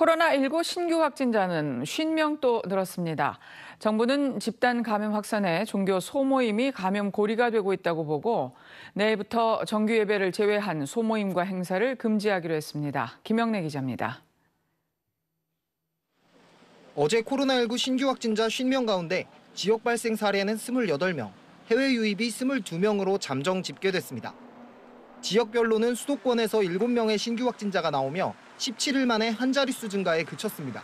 코로나19 신규 확진자는 50명 또 늘었습니다. 정부는 집단 감염 확산에 종교 소모임이 감염 고리가 되고 있다고 보고 내일부터 정규 예배를 제외한 소모임과 행사를 금지하기로 했습니다. 김형래 기자입니다. 어제 코로나19 신규 확진자 50명 가운데 지역 발생 사례는 28명, 해외 유입이 22명으로 잠정 집계됐습니다. 지역별로는 수도권에서 7명의 신규 확진자가 나오며 17일 만에 한 자릿수 증가에 그쳤습니다.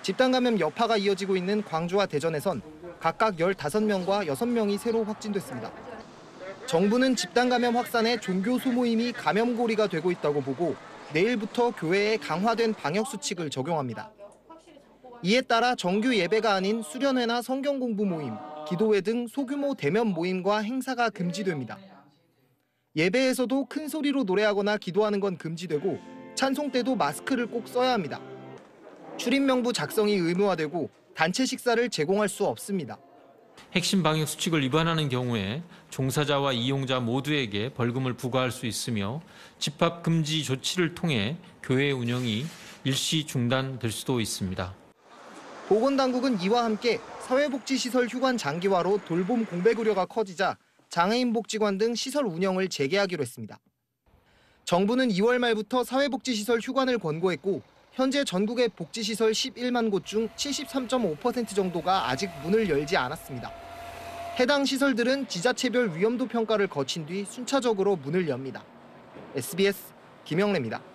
집단 감염 여파가 이어지고 있는 광주와 대전에선 각각 15명과 6명이 새로 확진됐습니다. 정부는 집단 감염 확산에 종교 소모임이 감염고리가 되고 있다고 보고 내일부터 교회에 강화된 방역 수칙을 적용합니다. 이에 따라 정규 예배가 아닌 수련회나 성경 공부 모임, 기도회 등 소규모 대면 모임과 행사가 금지됩니다. 예배에서도 큰 소리로 노래하거나 기도하는 건 금지되고 찬송 때도 마스크를 꼭 써야 합니다. 출입명부 작성이 의무화되고 단체 식사를 제공할 수 없습니다. 핵심 방역 수칙을 위반하는 경우에 종사자와 이용자 모두에게 벌금을 부과할 수 있으며 집합 금지 조치를 통해 교회 운영이 일시 중단될 수도 있습니다. 보건당국은 이와 함께 사회복지시설 휴관 장기화로 돌봄 공백 우려가 커지자 장애인 복지관 등 시설 운영을 재개하기로 했습니다. 정부는 2월 말부터 사회복지시설 휴관을 권고했고 현재 전국의 복지시설 11만 곳 중 73.5% 정도가 아직 문을 열지 않았습니다. 해당 시설들은 지자체별 위험도 평가를 거친 뒤 순차적으로 문을 엽니다. SBS 김형래입니다.